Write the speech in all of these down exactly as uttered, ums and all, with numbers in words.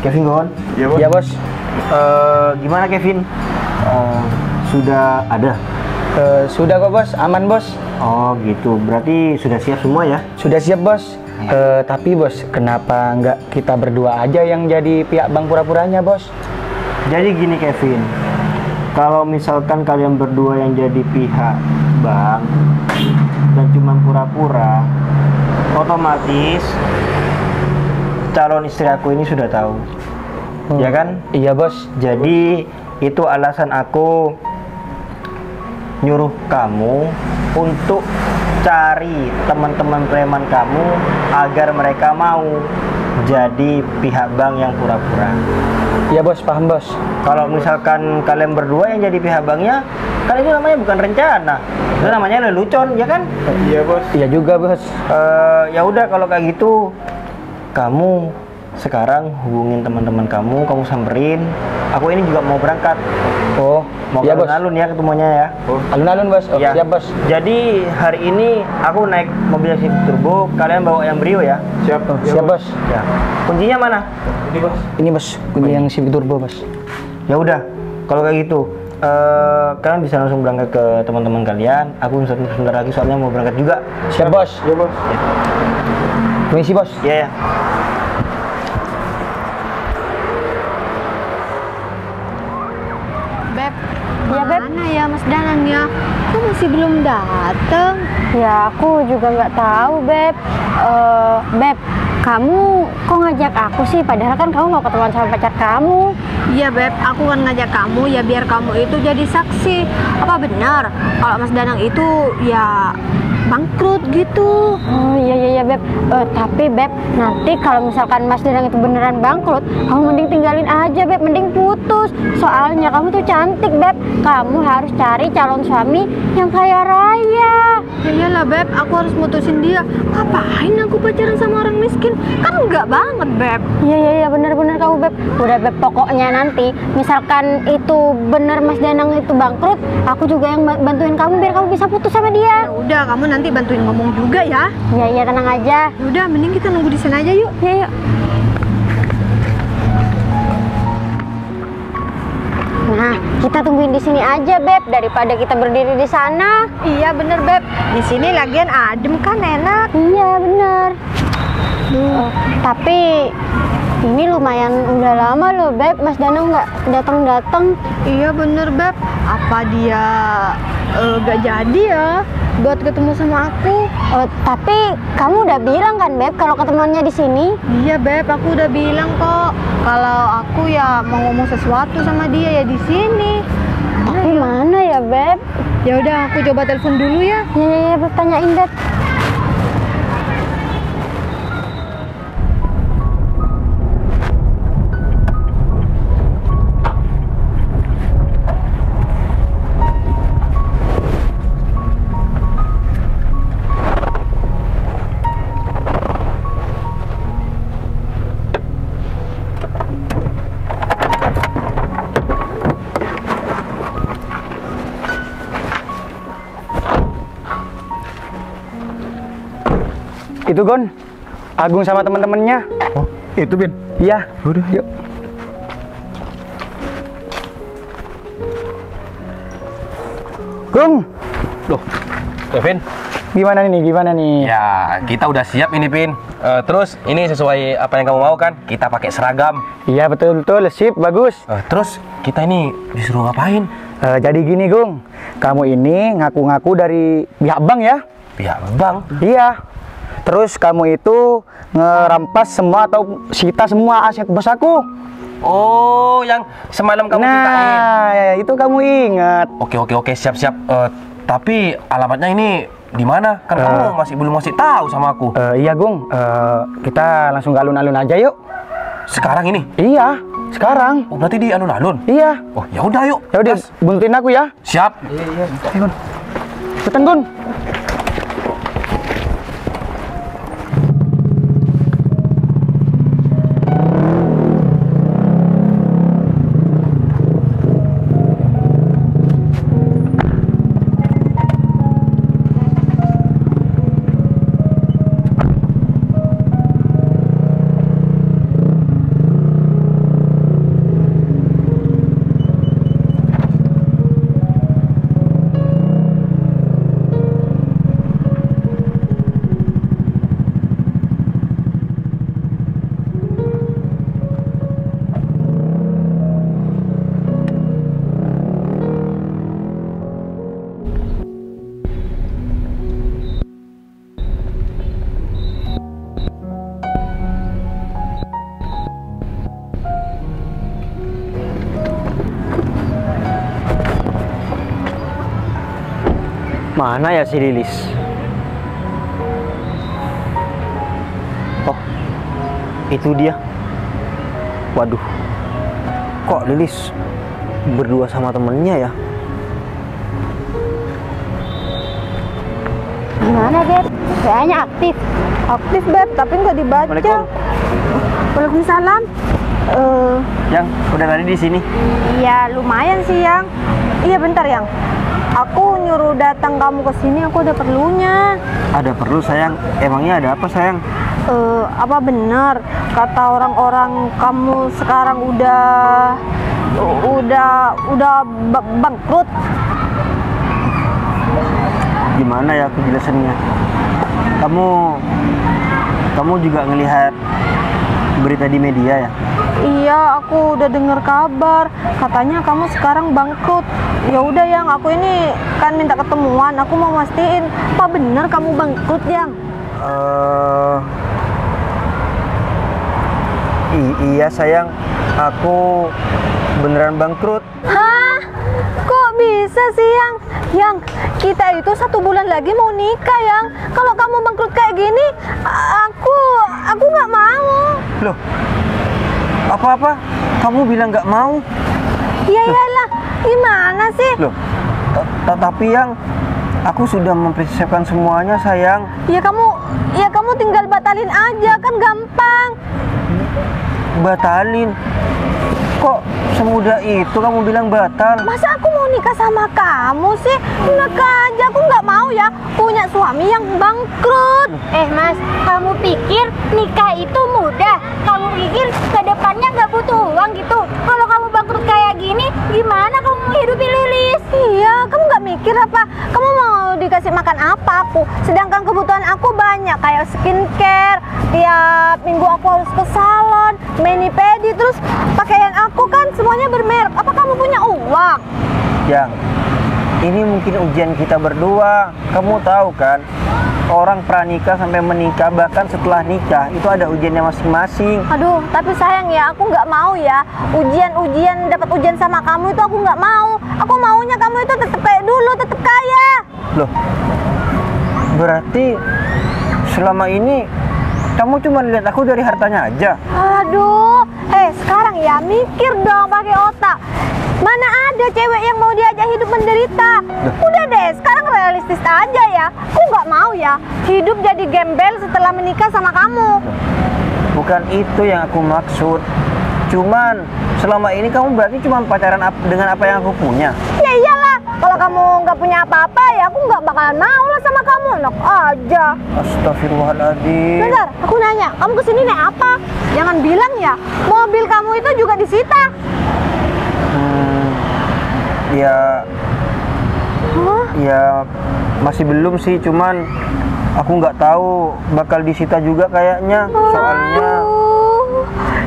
Kevin Gohon? Iya bos, ya, bos. Uh, Gimana Kevin? Uh, sudah ada? Uh, sudah kok bos, aman bos. Oh gitu, berarti sudah siap semua ya? Sudah siap bos. Ya. Uh, tapi bos, kenapa nggak kita berdua aja yang jadi pihak bank pura-puranya bos? Jadi gini Kevin, kalau misalkan kalian berdua yang jadi pihak bank dan cuma pura-pura, otomatis calon istri aku ini sudah tahu, hmm. ya kan? Iya bos. Jadi itu alasan aku nyuruh kamu untuk cari teman-teman preman kamu agar mereka mau jadi pihak bank yang pura-pura. Ya bos, paham bos. Kalau misalkan kalian berdua yang jadi pihak banknya, kan itu namanya bukan rencana, itu namanya lelucon, ya kan? Iya bos. Iya juga bos. Uh, ya udah kalau kayak gitu, kamu sekarang hubungin teman-teman kamu, kamu samperin. Aku ini juga mau berangkat. Oh, mau ya, alun-alun ya ketemunya ya. Alun-alun oh. bos. Oh, ya. Siap bos. Jadi hari ini aku naik mobil Civic turbo, kalian bawa yang Brio ya. Siap. Oh, siap bos. Ya. Kuncinya mana? Ini bos. Ini bos. Kunci yang Civic turbo bos. Ya udah, kalau kayak gitu, uh, kalian bisa langsung berangkat ke teman-teman kalian. Aku sebentar lagi soalnya mau berangkat juga. Siap, siap bos. Ya bos. Ya. Permisi bos. Ya, ya. Beb, ya, Beb, mana ya Mas Danang ya? Kok masih belum datang? Ya aku juga nggak tahu Beb. Uh, Beb, kamu kok ngajak aku sih? Padahal kan kamu mau ketemuan sama pacar kamu. Iya Beb, aku kan ngajak kamu ya biar kamu itu jadi saksi. Apa benar kalau Mas Danang itu ya bangkrut gitu? Oh iya iya ya, Beb. Uh, tapi Beb, nanti kalau misalkan Mas Danang itu beneran bangkrut, kamu mending tinggalin aja Beb, mending putus. Soalnya kamu tuh cantik Beb, kamu harus cari calon suami yang kaya raya. Ya iyalah Beb, aku harus mutusin dia. Ngapain aku pacaran sama orang miskin? Kan enggak banget Beb. Iya iya ya, bener-bener kamu Beb. Udah Beb, pokoknya nanti misalkan itu bener Mas Danang itu bangkrut, aku juga yang bantuin kamu biar kamu bisa putus sama dia. Ya udah, kamu nanti nanti bantuin ngomong juga ya. Iya iya, tenang aja. Udah, mending kita nunggu di sana aja yuk. Ya yuk. Nah, kita tungguin di sini aja Beb, daripada kita berdiri di sana. Iya bener Beb. Di sini lagian adem kan, enak. Iya bener. Hmm. Tapi ini lumayan udah lama loh Beb, Mas Danang nggak datang-datang. Iya bener Beb. Apa dia uh, gak jadi ya buat ketemu sama aku? Oh, tapi kamu udah bilang kan Beb kalau ketemuannya di sini? Iya Beb, aku udah bilang kok kalau aku ya mau ngomong sesuatu sama dia ya di sini. Tapi mana ya Beb? Ya udah, aku coba telepon dulu ya. Iya iya ya, Beb, tanyain Beb. Itu Gon, Agung sama teman-temannya. Oh, itu Bin. Iya. Udah, yuk. Gung. Loh, Kevin. Gimana nih, gimana nih? Ya, kita udah siap ini, Pin. Uh, terus, ini sesuai apa yang kamu mau kan? Kita pakai seragam. Iya, betul-betul. Sip, bagus. Uh, terus, kita ini disuruh ngapain? Uh, jadi gini, Gung. Kamu ini ngaku-ngaku dari pihak bank ya? Pihak bank? Iya. Terus kamu itu ngerampas semua atau sita semua aset bos aku. Oh, yang semalam kamu ceritain. Nah, ya, itu kamu ingat. Oke, oke, oke, siap-siap. Uh, tapi alamatnya ini di mana? Kan uh, kamu masih belum masih tahu sama aku. Uh, iya, Gung. Uh, kita langsung ke alun-alun aja yuk. Sekarang ini? Iya, sekarang. Oh, berarti di alun-alun? Iya. Oh, ya udah yuk. Ya udah, buntutin aku ya. Siap. Iya, iya. Gun. Cepetan, Gun. Mana ya si Lilis? Oh, itu dia. Waduh, kok Lilis berdua sama temennya ya? Gimana, Beb? Kayaknya aktif. Aktif, Beb, tapi nggak dibaca. Waalaikumsalam. Waalaikumsalam. Uh, yang, udah tadi di sini? Iya, lumayan sih, Yang. Iya, bentar, Yang. Aku nyuruh datang kamu ke sini, aku ada perlunya. Ada perlu, sayang? Emangnya ada apa, sayang? Uh, apa benar kata orang-orang kamu sekarang udah udah udah bangkrut? Gimana ya aku jelasinnya? Kamu kamu juga ngelihat berita di media ya? Iya, aku udah dengar kabar. Katanya kamu sekarang bangkrut. Ya udah, Yang, aku ini kan minta ketemuan. Aku mau mastiin apa benar kamu bangkrut, Yang? Uh, iya, sayang. Aku beneran bangkrut. Hah? Kok bisa sih, Yang? Yang, kita itu satu bulan lagi mau nikah, Yang. Kalau kamu bangkrut kayak gini, aku aku nggak mau. Loh, apa-apa? Kamu bilang nggak mau? Ya iyalah, gimana sih? Loh, tapi Yang, aku sudah mempersiapkan semuanya, sayang. Ya kamu, ya kamu tinggal batalin aja, kan gampang. Batalin? Kok semudah itu kamu bilang batal? Masa aku mau nikah sama kamu sih? Nikah aja, aku nggak mau ya punya suami yang bangkrut. Eh mas, kamu pikir nikah itu mudah? Kamu pikir ke depannya nggak butuh uang gitu? Kalau kamu bangkrut kayak gini, gimana kamu menghidupi Lilis? Iya, kamu nggak mikir apa? Kamu mau dikasih makan apa aku? Sedangkan kebutuhan aku banyak, kayak skincare. Tiap minggu aku harus ke salon, mani pedi, terus pakaian aku kan semuanya bermerek. Apa kamu punya uang? Yang, ini mungkin ujian kita berdua. Kamu tahu kan, orang pranikah sampai menikah, bahkan setelah nikah, itu ada ujiannya masing-masing. Aduh, tapi sayang ya, aku nggak mau ya. Ujian-ujian, dapat ujian sama kamu itu aku nggak mau. Aku maunya kamu itu tetap kayak dulu, tetap kaya. Loh, berarti selama ini kamu cuma lihat aku dari hartanya aja. Aduh, eh sekarang ya mikir dong pakai otak. Mana ada cewek yang mau diajak hidup menderita? Duh. Udah deh, sekarang realistis aja ya. Aku nggak mau ya hidup jadi gembel setelah menikah sama kamu. Bukan itu yang aku maksud. Cuman selama ini kamu berarti cuma pacaran dengan apa yang aku punya. Ya iyalah, kalau kamu nggak punya apa-apa ya aku nggak bakalan mau lah sama kamu. Nok aja. Astagfirullahaladzim. Bentar, aku nanya, kamu kesini naik apa? Jangan bilang ya mobil kamu itu juga disita. Hmm, ya, huh? Ya masih belum sih, cuman aku nggak tahu bakal disita juga kayaknya. Aduh. Soalnya,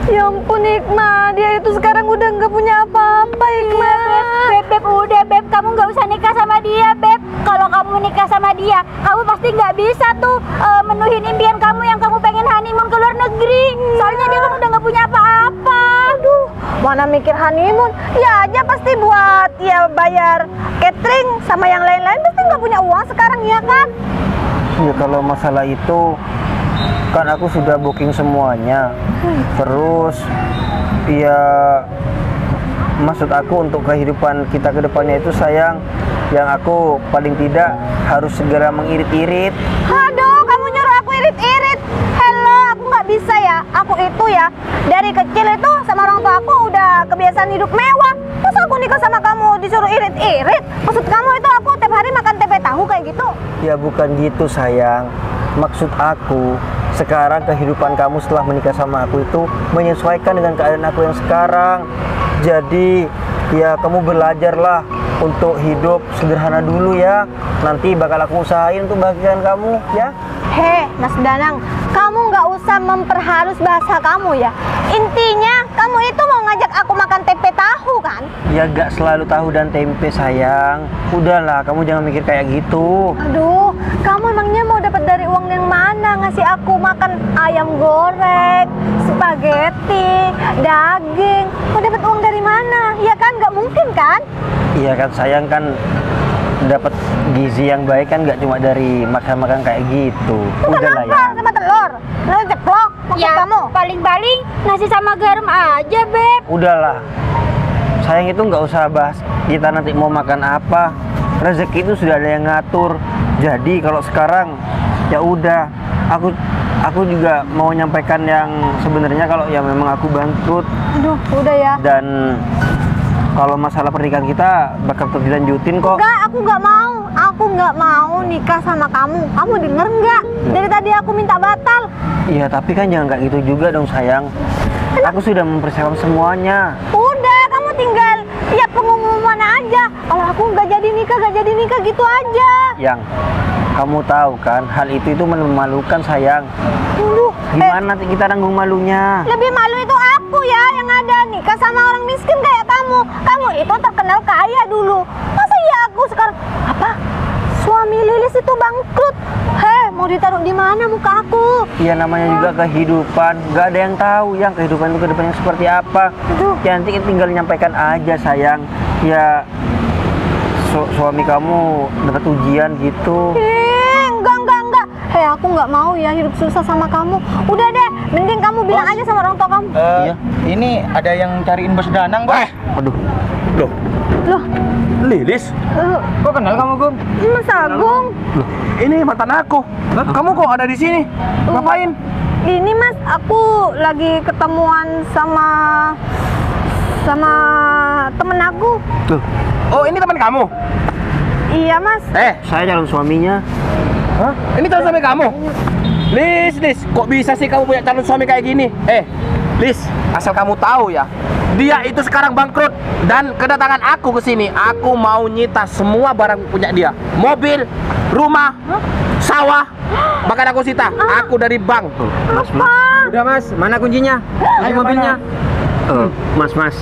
ya ampun Hikmah, dia itu sekarang udah nggak punya apa-apa. Hikmah, Beb, Beb, udah Beb, kamu nggak usah nikah sama dia, Beb. Kalau kamu nikah sama dia, kamu pasti nggak bisa tuh uh, menuhin impian kamu yang kamu pengen honeymoon ke luar negeri. Soalnya dia kan udah nggak punya apa-apa. Aduh, mana mikir honeymoon, ya aja pasti buat ya bayar catering sama yang lain-lain, pasti nggak punya uang sekarang ya kan? Ya kalau masalah itu, kan aku sudah booking semuanya. Terus ya maksud aku untuk kehidupan kita ke depannya itu sayang, yang aku paling tidak harus segera mengirit-irit. Aduh, kamu nyuruh aku irit-irit. Hello, aku nggak bisa ya. Aku itu ya dari kecil itu sama orang tua aku udah kebiasaan hidup mewah. Masa aku nikah sama kamu disuruh irit-irit? Maksud kamu itu aku tiap hari makan tempe tahu kayak gitu? Ya bukan gitu sayang. Maksud aku, sekarang kehidupan kamu setelah menikah sama aku itu menyesuaikan dengan keadaan aku yang sekarang. Jadi ya kamu belajarlah untuk hidup sederhana dulu ya. Nanti bakal aku usahain untuk bagian kamu ya. Hei Mas Danang, kamu nggak usah memperharus bahasa kamu ya. Intinya kamu itu mau ngajak aku makan tempe tahu kan? Ya gak selalu tahu dan tempe sayang. Udahlah, kamu jangan mikir kayak gitu. Aduh, kamu emangnya mau dapat dari uang yang mana? Ngasih aku makan ayam goreng, spaghetti, daging. Mau dapat uang dari mana? Ya kan, nggak mungkin kan? Iya kan sayang, kan dapat gizi yang baik kan nggak cuma dari makan-makan kayak gitu. Udah lah ya. Sama telur, telur ceplok. Ya, kamu paling-paling nasi sama garam aja, Beb. Udahlah. Sayang itu nggak usah bahas kita nanti mau makan apa. Rezeki itu sudah ada yang ngatur. Jadi kalau sekarang ya udah, aku aku juga mau nyampaikan yang sebenarnya kalau ya memang aku bangkrut. Aduh, udah ya. Dan kalau masalah pernikahan kita bakal terus dilanjutin kok. Enggak, aku nggak mau. Aku nggak mau nikah sama kamu. Kamu denger nggak? Dari tadi aku minta batal. Iya, tapi kan jangan kayak gitu juga dong, sayang. Enak. Aku sudah mempersiapkan semuanya. Udah, kamu tinggal lihat pengumuman aja. Kalau aku nggak jadi nikah, nggak jadi nikah gitu aja. Yang kamu tahu kan, hal itu itu memalukan, sayang. Aduh, gimana eh, nanti kita nanggung malunya? Lebih malu itu aku ya yang ada nikah sama orang miskin kayak kamu. Kamu itu terkenal kaya dulu. Masa ya aku sekarang apa? Suami Lilis itu bangkrut. Heh, mau ditaruh di mana muka aku? Iya, namanya juga kehidupan. Gak ada yang tahu yang kehidupan itu kedepannya seperti apa. Aduh. Ya, nanti tinggal nyampaikan aja, sayang. Ya, su suami kamu dapat ujian gitu. Hi. Hei, aku nggak mau ya hidup susah sama kamu. Udah deh, mending kamu bilang Bos. aja sama orang tua kamu. Uh, iya. Ini ada yang cariin Bos Danang, Bos. Eh, aduh. Loh. Loh. Lilis? Uh. Kok kenal kamu, Gung? Mas Agung. Loh, ini mantan aku. Loh, kamu kok ada di sini? Uh. Ngapain? Ini, Mas, aku lagi ketemuan sama sama temen aku. Tuh. Oh, ini teman kamu? Iya, Mas. Eh, saya calon suaminya. Hah? Ini calon suami kamu? Lis, Lis, kok bisa sih kamu punya calon suami kayak gini? Eh, Lis, asal kamu tahu ya, dia itu sekarang bangkrut. Dan kedatangan aku ke sini, aku mau nyita semua barang punya dia. Mobil, rumah, huh? sawah, bahkan aku sita. Ah. Aku dari bank. Oh, mas, mas. Udah mas, mana kuncinya? Kunci mobilnya. Uh, mas, mas,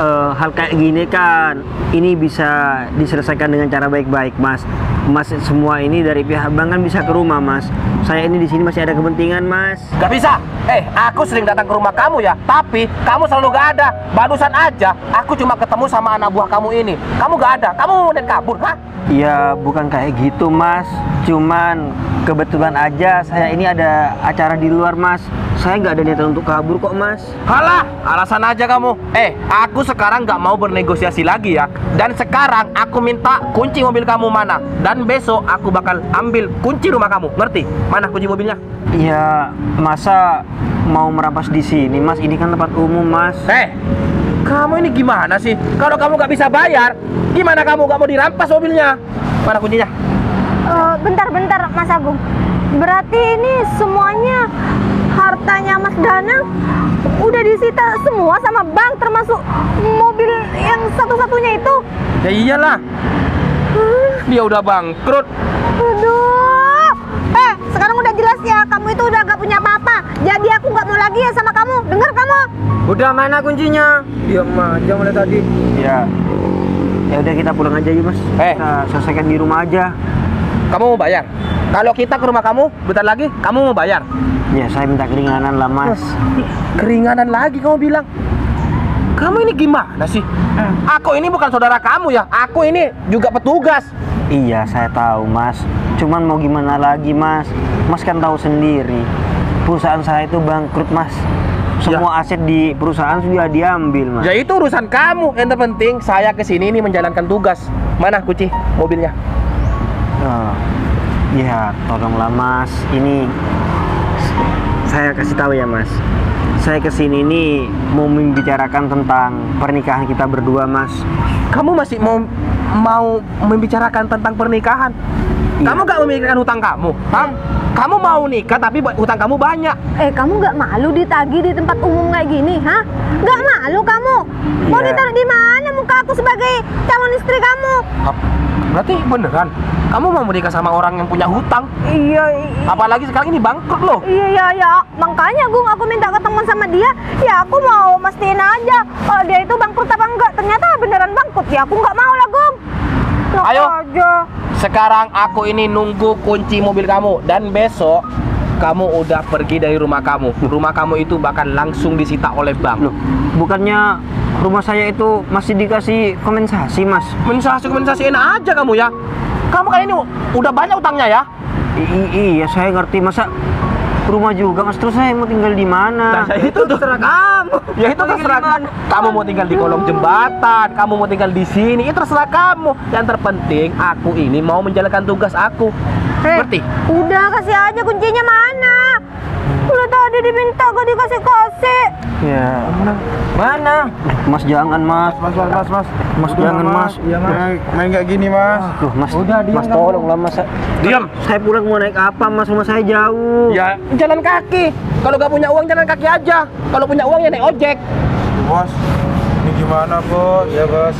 uh, hal kayak gini kan, ini bisa diselesaikan dengan cara baik-baik, Mas. Mas, semua ini dari pihak bank kan bisa ke rumah, Mas. Saya ini di sini masih ada kepentingan, Mas. Gak bisa. Eh, aku sering datang ke rumah kamu ya, tapi kamu selalu gak ada. Barusan aja, aku cuma ketemu sama anak buah kamu ini. Kamu gak ada. Kamu mau dan kabur, ha? Iya, bukan kayak gitu, Mas. Cuman kebetulan aja saya ini ada acara di luar, Mas. Saya nggak ada niatan untuk kabur kok, Mas. Halah, alasan aja kamu. Eh, aku sekarang nggak mau bernegosiasi lagi ya. Dan sekarang aku minta kunci mobil kamu mana. Dan besok aku bakal ambil kunci rumah kamu. Ngerti? Mana kunci mobilnya? Iya, masa mau merampas di sini, Mas? Ini kan tempat umum, Mas. Eh, kamu ini gimana sih? Kalau kamu nggak bisa bayar, gimana kamu nggak mau dirampas mobilnya? Mana kuncinya? Bentar-bentar, uh, Mas Agung. Berarti ini semuanya hartanya Mas Danang udah disita semua sama bank, termasuk mobil yang satu-satunya itu. Ya iyalah, hmm. dia udah bangkrut. Aduh. Eh, sekarang udah jelas ya, kamu itu udah gak punya apa-apa. Jadi aku gak mau lagi ya sama kamu. Dengar kamu? Udah, mana kuncinya? Iya, Ma, jangan mulai tadi. Ya. Ya udah, kita pulang aja ya, Mas. Eh, nah, selesaikan di rumah aja. Kamu mau bayar? Kalau kita ke rumah kamu, bentar lagi kamu mau bayar. Ya, saya minta keringanan lah, Mas. Keringanan lagi kamu bilang? Kamu ini gimana sih? Hmm. Aku ini bukan saudara kamu ya. Aku ini juga petugas. Iya, saya tahu, Mas. Cuman mau gimana lagi, Mas? Mas kan tahu sendiri, perusahaan saya itu bangkrut, Mas. Semua ya. aset di perusahaan sudah diambil, Mas. Ya itu urusan kamu. Yang terpenting saya kesini ini menjalankan tugas. Mana kunci mobilnya? Oh, ya tolonglah, Mas. Ini saya kasih tahu ya, Mas. Saya kesini ini mau membicarakan tentang pernikahan kita berdua, Mas. Kamu masih mau mau membicarakan tentang pernikahan? Iya. Kamu gak memikirkan hutang kamu? Hah? Kamu mau nikah tapi hutang kamu banyak. Eh, kamu gak malu ditagih di tempat umum kayak gini, ha? Gak malu kamu? Iya. Mau ditaruh di mana muka aku sebagai calon istri kamu? Berarti beneran kamu mau menikah sama orang yang punya hutang? Iya. iya. Apalagi sekarang ini bangkrut loh. Iya iya iya. Makanya Gung, aku minta ketemu sama dia. Ya aku mau mastiin aja kalau dia itu bangkrut apa enggak. Ternyata beneran bangkrut ya. Aku nggak mau lah, Gung. Loh, ayo aja. Sekarang aku ini nunggu kunci mobil kamu, dan besok kamu udah pergi dari rumah kamu. Rumah kamu itu bakal langsung disita oleh bank. Loh, bukannya rumah saya itu masih dikasih kompensasi, Mas. Kompensasi, kompensasi enak aja kamu ya. Kamu kayak ini udah banyak utangnya ya? I iya, saya ngerti. Masa rumah juga, Mas, terus saya mau tinggal di mana? Nah, itu terserah kamu. Ya itu terserah kamu. Kamu mau tinggal di kolong jembatan, kamu mau tinggal di sini, itu terserah kamu. Yang terpenting aku ini mau menjalankan tugas aku. Hey, ngerti? Udah kasih aja kuncinya mana? Udah tadi diminta gak dikasih-kasih. Ya, mana? Mana? Mas jangan, Mas. Mas, Mas, Mas, Mas. Mas udah, jangan, Mas. Iya, Mas. Main, main kayak gini, Mas. Duh, Mas. Udah, diam. Mas, tolonglah, Mas. Diam. Saya pulang mau naik apa, Mas? Rumah saya jauh. Ya, jalan kaki. Kalau gak punya uang jalan kaki aja. Kalau punya uang ya naik ojek. Bos, ini gimana, Bos? Ya, Bos.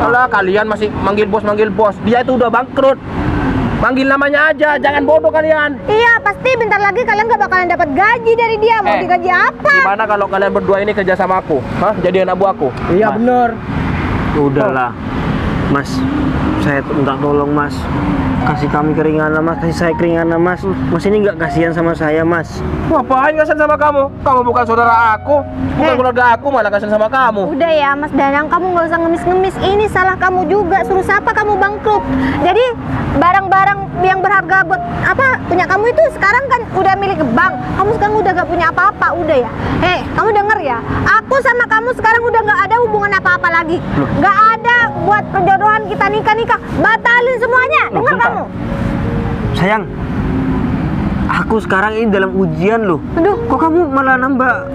Alah, kalian masih manggil bos, manggil bos. Dia itu udah bangkrut. Panggil namanya aja, jangan bodoh kalian. Iya, pasti bentar lagi kalian gak bakalan dapat gaji dari dia. Mau eh, digaji apa? Gimana kalau kalian berdua ini kerja sama aku? Hah? Jadi anak buah aku? Iya, bener. Udahlah, Mas. Saya minta tolong, Mas. Kasih kami keringanan, Mas. Kasih saya keringanan, Mas. Mas ini gak kasihan sama saya, Mas. Ngapain kasihan sama kamu? Kamu bukan saudara aku. Bukan eh. keluarga aku, malah kasihan sama kamu. Udah ya, Mas Danang. Kamu gak usah ngemis-ngemis. Ini salah kamu juga. Suruh siapa kamu bangkrut. Jadi barang-barang yang berharga buat apa punya kamu itu sekarang kan udah milik bank. Kamu sekarang udah gak punya apa-apa, udah ya. Hei, kamu denger ya, aku sama kamu sekarang udah gak ada hubungan apa-apa lagi. Loh. Gak ada buat perjodohan kita nikah-nikah. Batalin semuanya. Loh, denger bentar. Kamu sayang, aku sekarang ini dalam ujian loh. Aduh. Kok kamu malah nambah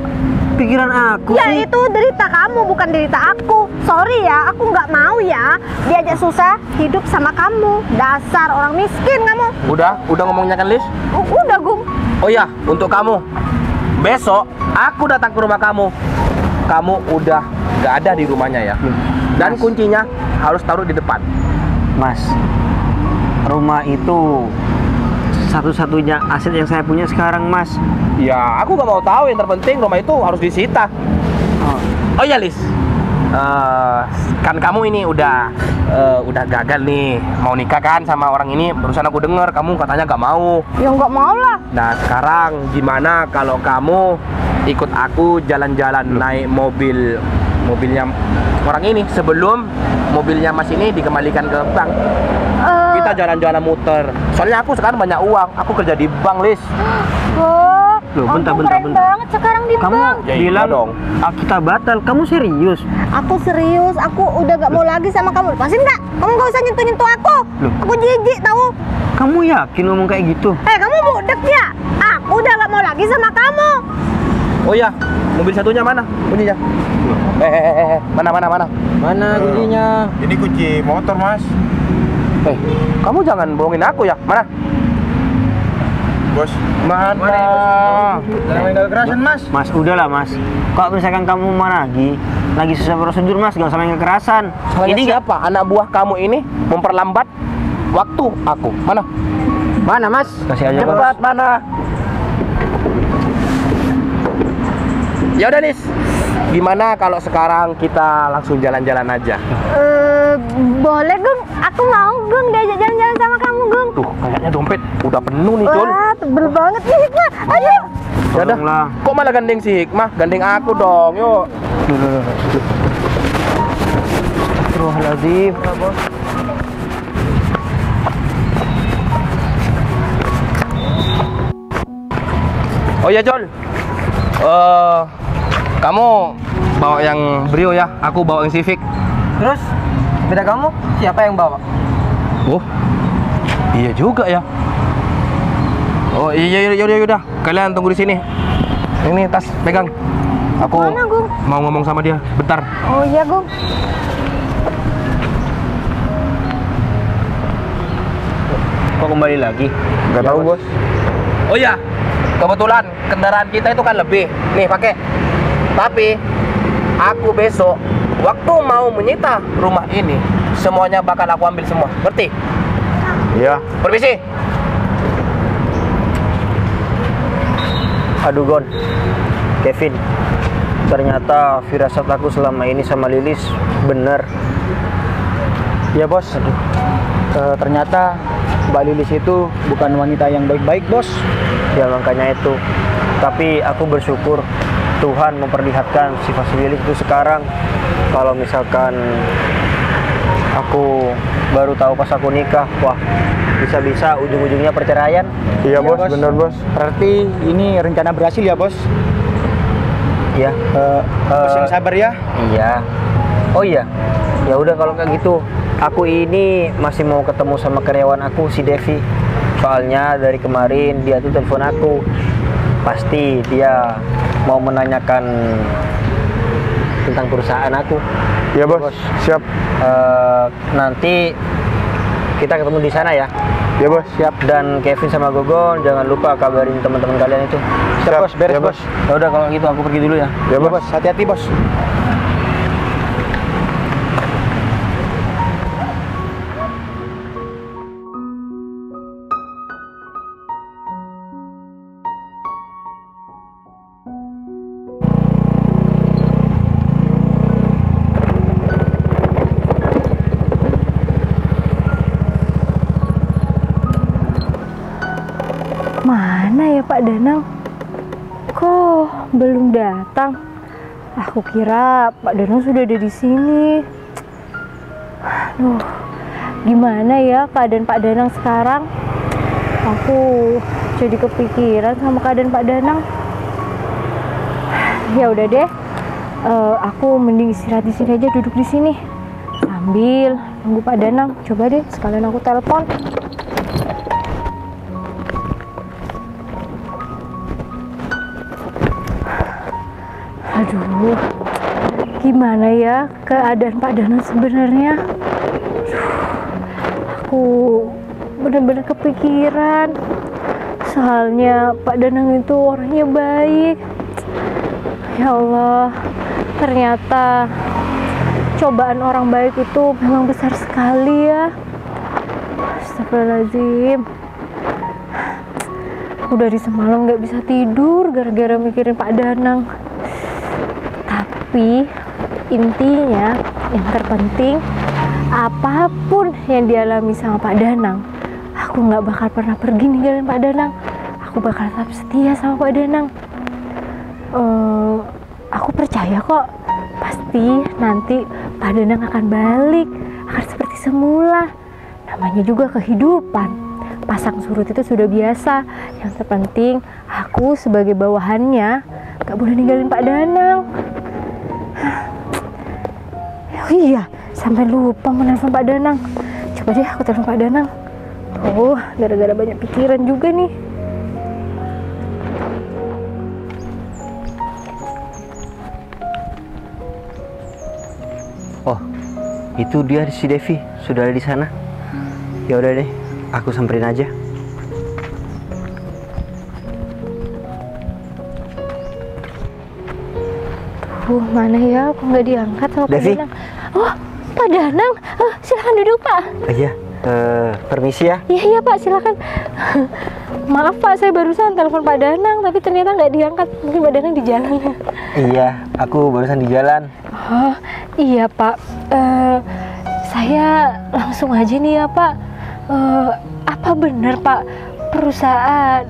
pikiran aku ya sih? Itu derita kamu, bukan derita aku. Sorry ya, aku nggak mau ya diajak susah hidup sama kamu. Dasar orang miskin kamu. Udah, udah ngomongnya kan, Lis? Uh, udah, Gung. Oh ya, untuk kamu, besok aku datang ke rumah kamu. Kamu udah nggak ada di rumahnya ya. Dan Mas, kuncinya harus taruh di depan. Mas, rumah itu satu-satunya aset yang saya punya sekarang, Mas. Ya, aku gak mau tahu. Yang terpenting rumah itu harus disita. Oh, oh ya, Lis, uh, kan kamu ini udah uh, udah gagal nih mau nikah kan sama orang ini. Barusan aku dengar kamu katanya gak mau. Ya gak mau lah. Nah, sekarang gimana kalau kamu ikut aku jalan-jalan naik mobil mobilnya orang ini sebelum mobilnya Mas ini dikembalikan ke bank. Uh, Kita jalan-jalan muter. Soalnya aku sekarang banyak uang. Aku kerja di bank, Lis. Oh, loh, bentar, bentar, bentar. Banget sekarang di kamu bank. Ya, bilang dong. Kita batal. Kamu serius? Aku serius. Aku udah gak loh. Mau lagi sama kamu. Lepasin nggak? Kamu gak usah nyentuh-nyentuh aku. Loh. Aku jijik tahu. Kamu yakin ngomong kayak gitu? Eh, hey, kamu budek ya? Aku udah gak mau lagi sama kamu. Oh ya, mobil satunya mana? Kuncinya? Eh, eh, eh, eh, mana, mana, mana? Mana kuncinya? Ini kunci motor, Mas. Eh, kamu jangan bohongin aku ya. Mana? Bos, mana? Mana ya, Bos? Jangan main kekerasan, Mas. Mas, udahlah, Mas. Kalau misalkan kamu mau lagi, lagi susah prosedur, Mas, gak usah main kekerasan. Soalnya ini siapa? Anak buah kamu ini memperlambat waktu aku. Mana? Mana, Mas? Kasih aja, Bos. Cepat, mana? Ya udah, Nis, gimana kalau sekarang kita langsung jalan-jalan aja? Uh, boleh, Gung. Aku mau, Gung, diajak jalan-jalan sama kamu, Gung. Tuh, kayaknya dompet udah penuh nih, Jol. Wah, tebel banget nih, Hikmah. Ayo. Udah, kok malah gandeng si Hikmah? Gandeng aku dong, yuk. Duh, duh, duh. Terus lazim. Oh ya, Jol. Uh, kamu bawa yang Brio ya, aku bawa yang Civic. Terus, beda kamu, siapa yang bawa? Oh, iya juga ya. Oh iya, iya, iya, udah. Kalian tunggu di sini. Ini tas, pegang. Aku mana, Gung? Mau ngomong sama dia, bentar. Oh iya, Gung. Kok kembali lagi? Gak tahu, Bos. Oh iya. Kebetulan kendaraan kita itu kan lebih nih pakai. Tapi aku besok waktu mau menyita rumah ini semuanya bakal aku ambil semua. Ngerti? Iya. Permisi. Aduh, Gon, Kevin, ternyata firasat aku selama ini sama Lilis bener. Ya, Bos. Aduh. E, ternyata Mbak Lilis itu bukan wanita yang baik-baik, Bos. Ya, makanya itu. Tapi aku bersyukur Tuhan memperlihatkan sifat Lilis itu sekarang. kalau misalkan aku baru tahu pas aku nikah, wah bisa-bisa ujung-ujungnya perceraian. Iya, iya bos, bos, bener bos. Berarti ini rencana berhasil ya bos? Iya. Uh, uh, bos yang sabar ya? Iya. Oh iya, ya udah kalau kayak gitu, aku ini masih mau ketemu sama karyawan aku si Devi. Soalnya dari kemarin dia tuh telepon aku, pasti dia mau menanyakan tentang perusahaan aku. Ya bos, bos. Siap. Uh, nanti kita ketemu di sana ya. Ya bos, siap. Dan Kevin sama Gogon jangan lupa kabarin teman-teman kalian itu. Siap, siap bos, beres ya, bos. Ya udah kalau gitu aku pergi dulu ya. Ya, ya bos, bos. Hati-hati bos. Pak Danang, kok belum datang? Aku kira Pak Danang sudah ada di sini. Aduh, gimana ya keadaan Pak Danang sekarang? Aku jadi kepikiran sama keadaan Pak Danang. Ya udah deh, uh, aku mending istirahat di sini aja, duduk di sini sambil nunggu Pak Danang. Coba deh, sekalian aku telepon. Aduh, gimana ya keadaan Pak Danang sebenarnya? Aku benar-benar kepikiran. Soalnya Pak Danang itu orangnya baik. Ya Allah, ternyata cobaan orang baik itu memang besar sekali ya. Astagfirullahaladzim. Udah di semalam nggak bisa tidur gara-gara mikirin Pak Danang. Tapi intinya yang terpenting, apapun yang dialami sama Pak Danang, aku nggak bakal pernah pergi ninggalin Pak Danang. Aku bakal tetap setia sama Pak Danang. Uh, aku percaya kok, pasti nanti Pak Danang akan balik, akan seperti semula. Namanya juga kehidupan, pasang surut itu sudah biasa. Yang terpenting aku sebagai bawahannya nggak boleh ninggalin Pak Danang. Oh iya, sampai lupa menelpon Pak Danang. Coba deh aku telepon Pak Danang. Tuh, gara-gara banyak pikiran juga nih. Oh, itu dia si Devi, sudah ada di sana. Ya udah deh, aku samperin aja. Aduh, mana ya? Aku nggak diangkat sama Devi. Pak Danang. Oh, Pak Danang, uh, silahkan duduk Pak. Uh, iya, uh, permisi ya. Iya iya Pak, silahkan. Maaf Pak, saya barusan telepon Pak Danang, tapi ternyata nggak diangkat. Mungkin Pak Danang di jalan. Iya, aku barusan di jalan. Oh, iya Pak. Uh, saya langsung aja nih ya Pak. Uh, apa benar Pak, perusahaan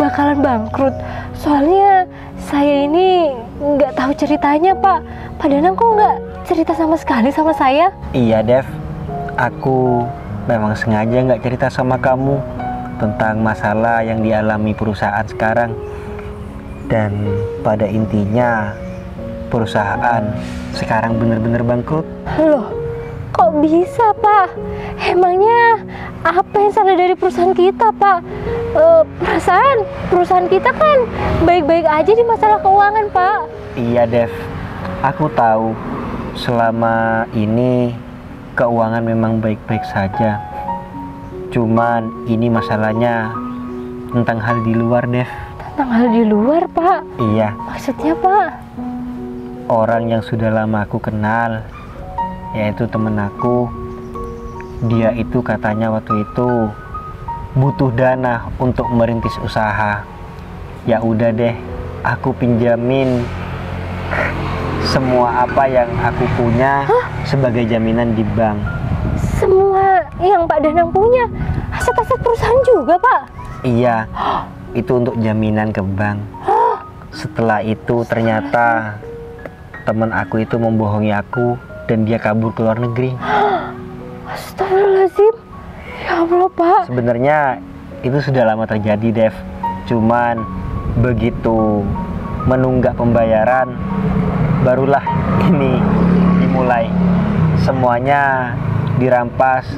bakalan bangkrut? Soalnya saya ini nggak tahu ceritanya Pak. Pak Danang kok nggak cerita sama sekali sama saya? Iya Dev, aku memang sengaja nggak cerita sama kamu tentang masalah yang dialami perusahaan sekarang. Dan pada intinya perusahaan sekarang bener-bener bangkrut. Loh, kok bisa Pak? Emangnya apa yang salah dari perusahaan kita Pak? E, perasaan perusahaan kita kan baik-baik aja di masalah keuangan Pak. Iya Dev, aku tahu selama ini keuangan memang baik-baik saja. Cuman ini masalahnya tentang hal di luar Dev. Tentang hal di luar Pak? Iya. Maksudnya Pak? Orang yang sudah lama aku kenal, yaitu temen aku, dia itu katanya waktu itu butuh dana untuk merintis usaha. Ya udah deh, aku pinjamin semua apa yang aku punya. Hah? Sebagai jaminan di bank. Semua yang Pak Danang punya, aset-aset perusahaan juga Pak? Iya, itu untuk jaminan ke bank. Setelah itu ternyata temen aku itu membohongi aku. dan dia kabur ke luar negeri. Astagfirullahaladzim. Ya Allah, Pak. Sebenarnya itu sudah lama terjadi, Dev. Cuman begitu menunggak pembayaran, barulah ini dimulai. Semuanya dirampas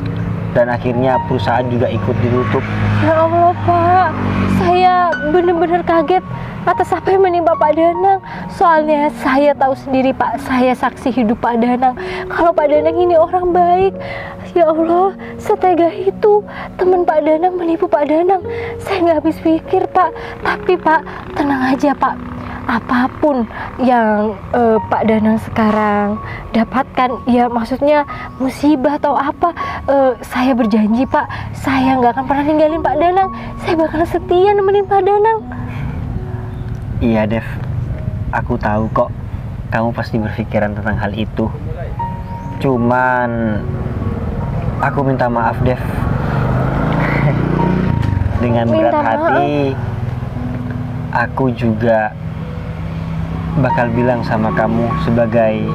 dan akhirnya perusahaan juga ikut ditutup. Ya Allah, Pak. Saya benar-benar kaget atas apa yang menimpa Pak Danang. Soalnya saya tahu sendiri, Pak. Saya saksi hidup Pak Danang. Kalau Pak Danang ini orang baik. Ya Allah, setega itu. Teman Pak Danang menipu Pak Danang. Saya nggak habis pikir, Pak. Tapi, Pak, tenang aja, Pak. Apapun yang eh, Pak Danang sekarang dapatkan, ya maksudnya musibah atau apa, eh, saya berjanji, Pak, saya nggak akan pernah ninggalin Pak Danang. Saya bakal setia nemenin Pak Danang. Iya, Dev, aku tahu kok kamu pasti berpikiran tentang hal itu. Cuman aku minta maaf, Dev. Dengan minta berat hati maaf. Aku juga bakal bilang sama kamu sebagai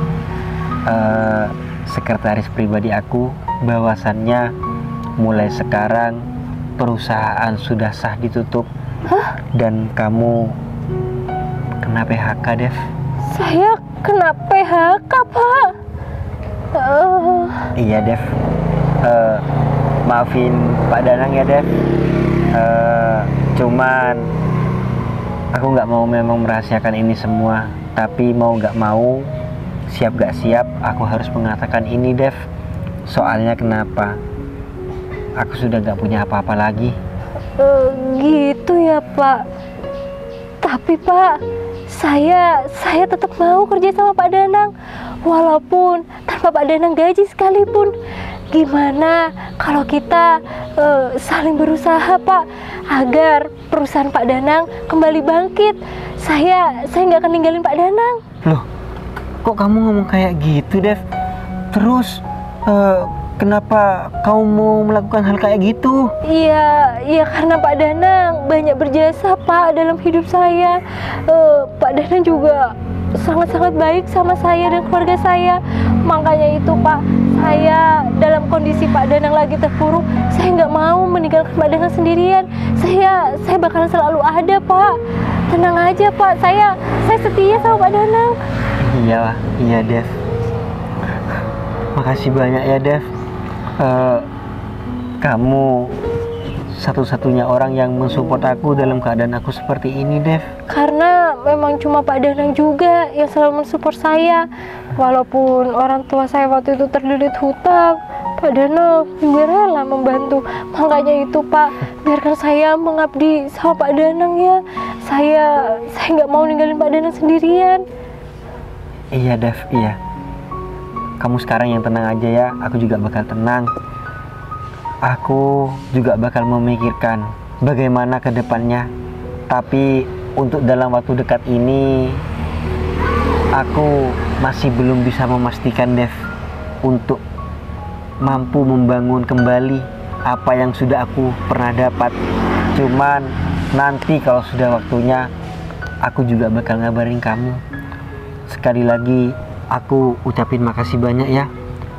uh, sekretaris pribadi aku bahwasannya mulai sekarang perusahaan sudah sah ditutup. Hah? Dan kamu kena P H K, Dev. Saya kena P H K, Pak? Uh... Iya, Dev. Uh, maafin Pak Danang ya, Dev. Uh, cuman aku nggak mau memang merahasiakan ini semua, tapi mau nggak mau, siap nggak siap, aku harus mengatakan ini, Dev. Soalnya kenapa? Aku sudah nggak punya apa-apa lagi. E, gitu ya, Pak. Tapi, Pak, saya saya tetap mau kerja sama Pak Danang, walaupun tanpa Pak Danang gaji sekalipun. Gimana kalau kita uh, saling berusaha, Pak, agar perusahaan Pak Danang kembali bangkit. Saya saya nggak akan ninggalin Pak Danang. Loh, kok kamu ngomong kayak gitu, Dev? Terus uh, kenapa kamu mau melakukan hal kayak gitu? Iya, iya karena Pak Danang banyak berjasa, Pak, dalam hidup saya. Uh, Pak Danang juga sangat-sangat baik sama saya dan keluarga saya. Makanya itu, Pak, saya dalam kondisi Pak Danang lagi terpuruk, saya nggak mau meninggalkan Pak Danang sendirian. Saya saya bakalan selalu ada, Pak. Tenang aja, Pak. Saya saya setia sama Pak Danang. Iya, iya, Dev. Makasih banyak ya, Dev. Uh, kamu satu-satunya orang yang mensupport aku dalam keadaan aku seperti ini, Dev. Karena memang cuma Pak Danang juga yang selalu mensupport saya. Walaupun orang tua saya waktu itu terlilit hutang, Pak Danang juga rela membantu. Makanya itu, Pak, biarkan saya mengabdi sama Pak Danang ya. Saya saya nggak mau ninggalin Pak Danang sendirian. Iya, Dev, iya. Kamu sekarang yang tenang aja ya. Aku juga bakal tenang. Aku juga bakal memikirkan bagaimana ke depannya. Tapi untuk dalam waktu dekat ini, aku masih belum bisa memastikan, Dev, untuk mampu membangun kembali apa yang sudah aku pernah dapat. Cuman nanti kalau sudah waktunya, aku juga bakal ngabarin kamu. Sekali lagi, aku ucapin makasih banyak ya.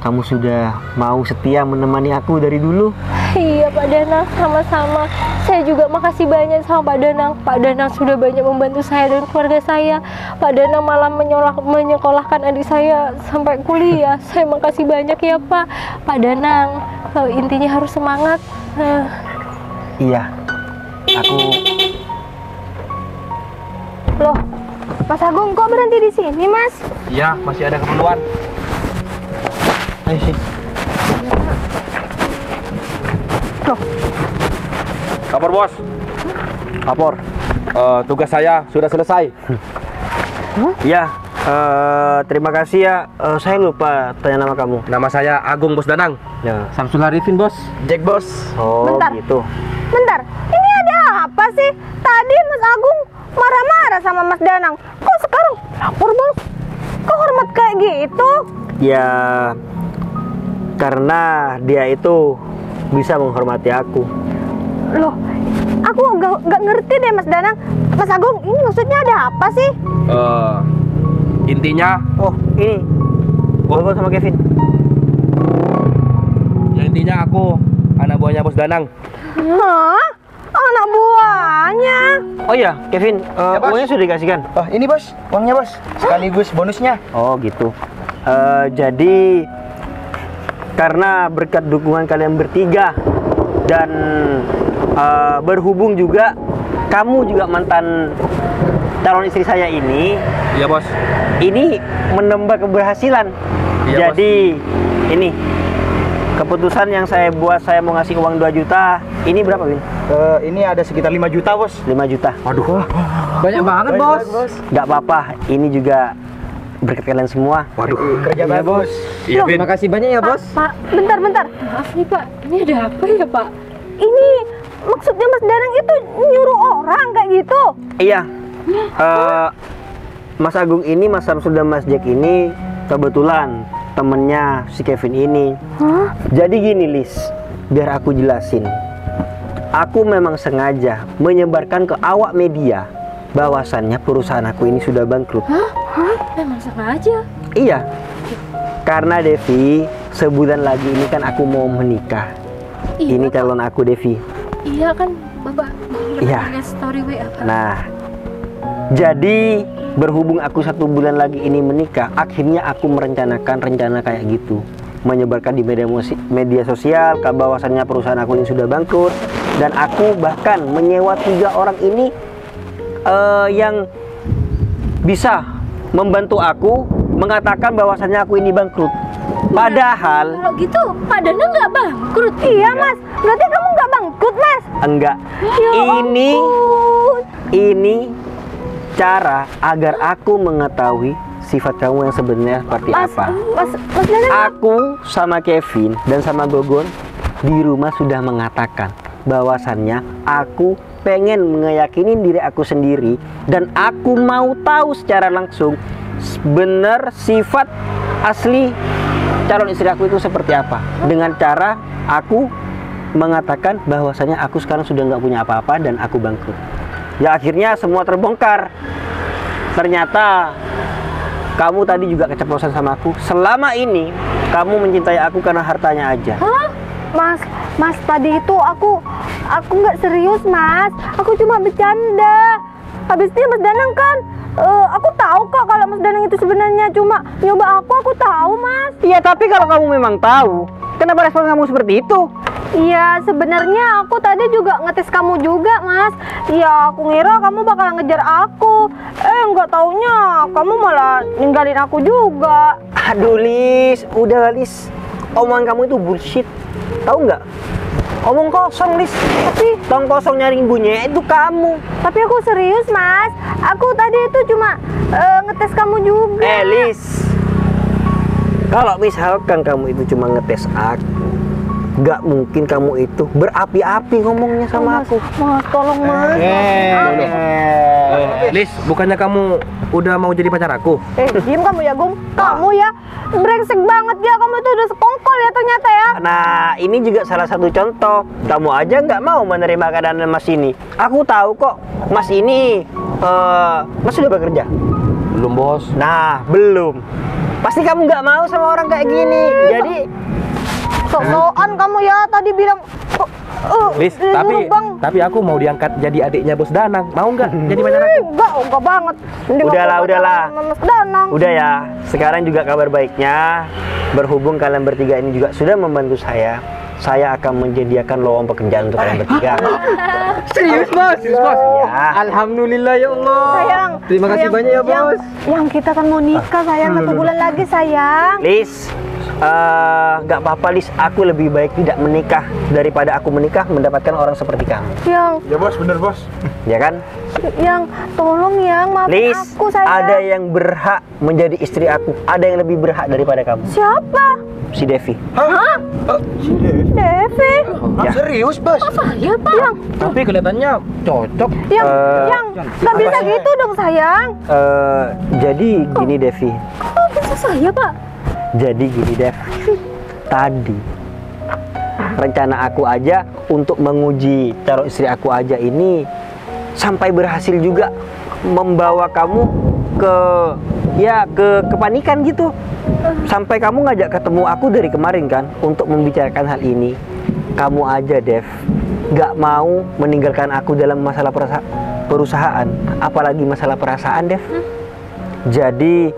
Kamu sudah mau setia menemani aku dari dulu. Iya, Pak Danang, sama-sama. Saya juga makasih banyak sama Pak Danang. Pak Danang sudah banyak membantu saya dan keluarga saya. Pak Danang malah menyekolahkan adik saya sampai kuliah. Saya makasih banyak ya, Pak. Pak Danang, intinya harus semangat. Uh. Iya, aku... Loh, Mas Agung kok berhenti di sini, Mas? Iya, masih ada keperluan. Kapor, Bos. Kapor, uh, tugas saya sudah selesai. Huh? Ya, uh, terima kasih ya. Uh, saya lupa tanya nama kamu. Nama saya Agung, Bos Danang. Ya. Samsul Arifin, Bos. Jack, Bos. Oh, bentar. Gitu. Bentar, ini ada apa sih? Tadi Mas Agung marah-marah sama Mas Danang. Kok sekarang lapor, Bos? Kok hormat kayak gitu? Ya... karena dia itu bisa menghormati aku. Loh, aku gak, gak ngerti deh, Mas Danang. Mas Agung, ini maksudnya ada apa sih? Uh, intinya, oh ini ngobrol sama Kevin. Ya intinya aku anak buahnya Bos Danang. Hah? Anak buahnya? Oh iya, Kevin, uh, ya, uangnya sudah dikasihkan? Oh, ini Bos, uangnya Bos, sekaligus bonusnya. Oh gitu. Uh, jadi karena berkat dukungan kalian bertiga dan uh, berhubung juga kamu juga mantan calon istri saya ini. Iya Bos. Ini menambah keberhasilan. Iya, jadi Bos, ini keputusan yang saya buat, saya mau ngasih uang dua juta. Ini berapa, Win? Uh, ini ada sekitar lima juta, Bos. lima juta. Waduh. Banyak banget, Banyak Bos. Bos. Gak apa-apa, ini juga berkat kalian semua. Waduh, kerja banget, Bos. Iya, terima kasih banyak ya, Bos. Pak, bentar, bentar. Maaf nih, Pak. Ini ada apa ya, Pak? Ini maksudnya Mas Danang itu nyuruh orang kayak gitu? Iya. Uh, Mas Agung ini, Mas Samsul dan Mas Jack ini kebetulan temennya si Kevin ini. Hah? Jadi gini, Lis, biar aku jelasin. Aku memang sengaja menyebarkan ke awak media bahwasannya perusahaan aku ini sudah bangkrut. Hah? Hah? Memang sengaja? Iya. Karena Devi, sebulan lagi ini kan aku mau menikah. Iya, ini Bapak. Calon aku, Devi. Iya kan, Bapak. Iya. Story W A, Pak. Nah, jadi berhubung aku satu bulan lagi ini menikah, akhirnya aku merencanakan rencana kayak gitu, menyebarkan di media, media sosial bahwasannya perusahaan aku ini sudah bangkrut, dan aku bahkan menyewa tiga orang ini uh, yang bisa membantu aku mengatakan bahwasannya aku ini bangkrut. Padahal kalau gitu, padahal nggak bangkrut. Iya Mas, berarti kamu nggak bangkrut Mas? Enggak. Ya ini, ini cara agar aku mengetahui sifat kamu yang sebenarnya seperti mas, apa. Mas, mas, mas, aku sama Kevin dan sama Gogon di rumah sudah mengatakan bahwasannya aku pengen meyakini diri aku sendiri dan aku mau tahu secara langsung benar sifat asli calon istri aku itu seperti apa, dengan cara aku mengatakan bahwasannya aku sekarang sudah nggak punya apa-apa dan aku bangkrut. Ya akhirnya semua terbongkar. Ternyata kamu tadi juga keceplosan sama aku. Selama ini kamu mencintai aku karena hartanya aja. Hah? Mas, Mas tadi itu aku aku nggak serius Mas. Aku cuma bercanda. Habisnya Mas Danang kan, uh, aku tahu kok kalau Mas Danang itu sebenarnya cuma nyoba aku. Aku tahu Mas. Iya tapi kalau kamu memang tahu, kenapa respon kamu seperti itu? Iya, sebenarnya aku tadi juga ngetes kamu juga, Mas. Iya, aku ngira kamu bakal ngejar aku. Eh, nggak taunya kamu malah ninggalin aku juga. Aduh, Lis. Udah, Lis. Omongan kamu itu bullshit. Tahu nggak? Omong kosong, Lis. Tapi tong kosong nyaring bunyi itu kamu. Tapi aku serius, Mas. Aku tadi itu cuma uh, ngetes kamu juga. Eh, Lis. Kalau misalkan kamu itu cuma ngetes aku, gak mungkin kamu itu berapi-api ngomongnya sama aku. Mas, tolong Mas. Eh, Lis, bukannya kamu udah mau jadi pacar aku? Eh, diam kamu ya, Gung. Kamu ya, brengsek banget ya. Kamu itu udah sekongkol ya ternyata ya. Nah, ini juga salah satu contoh. Kamu aja nggak mau menerima keadaan Mas ini. Aku tahu kok, Mas ini, uh, Mas sudah bekerja? Belum, Bos. Nah, belum. Pasti kamu nggak mau sama orang kayak gini. Jadi soal kamu ya tadi bilang oh, uh, Lis, tapi bang. tapi aku mau diangkat jadi adiknya Bos Danang. Mau nggak jadi pacar aku? Enggak, enggak banget. Udahlah, udahlah. Udah ya. Sekarang juga kabar baiknya, berhubung kalian bertiga ini juga sudah membantu saya, saya akan menyediakan lowong pekerjaan untuk kalian bertiga. Serius, Bos? Serius, Bos? Ya. Alhamdulillah ya Allah. Sayang, terima kasih sayang, banyak ya, Bos. Yang, yang kita kan mau nikah, sayang, satu bulan lagi, sayang. Lis, Uh, gak apa-apa Lis, aku lebih baik tidak menikah daripada aku menikah mendapatkan orang seperti kamu. Yang, ya Bos, bener Bos. Ya kan? Yang, tolong yang, maafin Lis, aku sayang. Ada yang berhak menjadi istri aku, ada yang lebih berhak daripada kamu. Siapa? Si Devi. Hah? Uh, si Devi? Devi? Ya. Serius Bos? Apa ya Pak? Yang, tapi kelihatannya cocok. Yang, uh, yang, gak bisa gitu dong sayang. Uh, jadi gini Devi. Kok bisa saya Pak? Jadi gini Dev, tadi rencana aku aja untuk menguji calon istri aku aja ini sampai berhasil juga membawa kamu ke ya ke kepanikan gitu. Sampai kamu ngajak ketemu aku dari kemarin kan untuk membicarakan hal ini. Kamu aja, Dev, gak mau meninggalkan aku dalam masalah perusahaan, apalagi masalah perasaan, Dev. Hmm? Jadi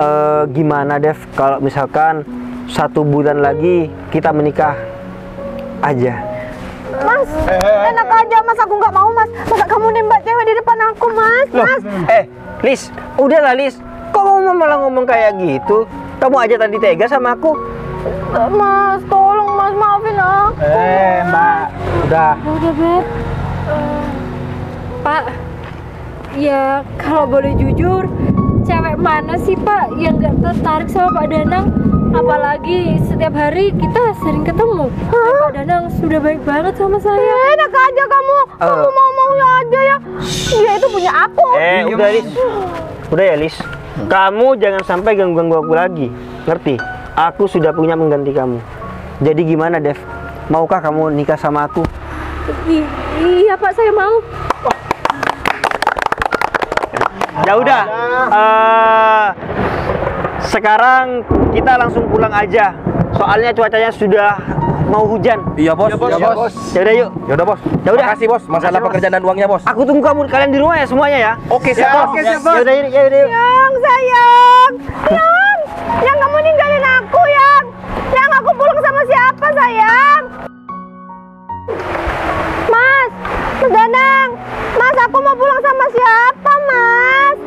eh, gimana, Dev, kalau misalkan satu bulan lagi kita menikah aja? Mas, enak aja Mas, aku nggak mau Mas. Masa kamu nembak cewek di depan aku, Mas? Loh, Mas. Eh, Lis, udahlah Lis. Kok kamu malah ngomong kayak gitu? Kamu aja tadi tega sama aku. Mas, tolong Mas, maafin aku. Eh, Mbak, udah. Udah, Beb. Uh, Pak, ya kalau boleh jujur, cewek mana sih Pak yang nggak tertarik sama Pak Danang? Apalagi setiap hari kita sering ketemu. Hah? Pak Danang sudah baik banget sama saya. Enak aja kamu, uh. kamu mau-mau aja ya. Dia itu punya aku. Eh, udah Lis, udah ya Lis. Kamu jangan sampai ganggu-ganggu aku lagi, ngerti? Aku sudah punya mengganti kamu. Jadi gimana Dev? Maukah kamu nikah sama aku? I iya Pak, saya mau. Oh. Ya udah. Uh, Sekarang kita langsung pulang aja. Soalnya cuacanya sudah mau hujan. Iya, Bos. Ya, Bos. Ya udah yuk. Ya udah, Bos. Ya udah. Makasih, Bos. Masalah pekerjaan dan uangnya, Bos. Aku tunggu kamu kalian di rumah ya semuanya ya. Oke, siap, Bos. Oke, siap, Bos. Ya udah, ya udah. Yang sayang. Yang, yang kamu ninggalin aku, Yang. Yang aku pulang sama siapa, sayang? Mas, Mas Danang. Mas, aku mau pulang sama siapa, Mas?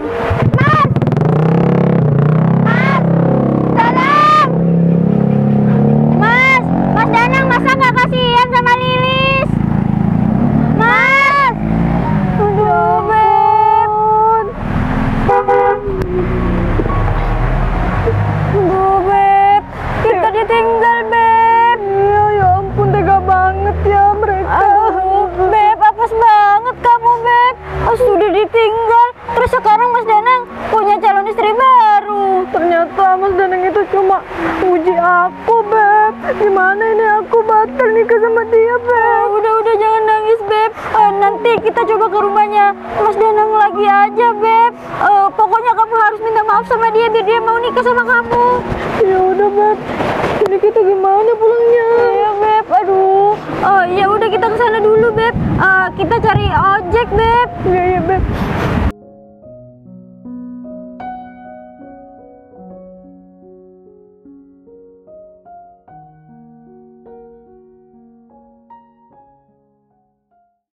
Kita cari ojek, Beb. Iya, iya, Beb.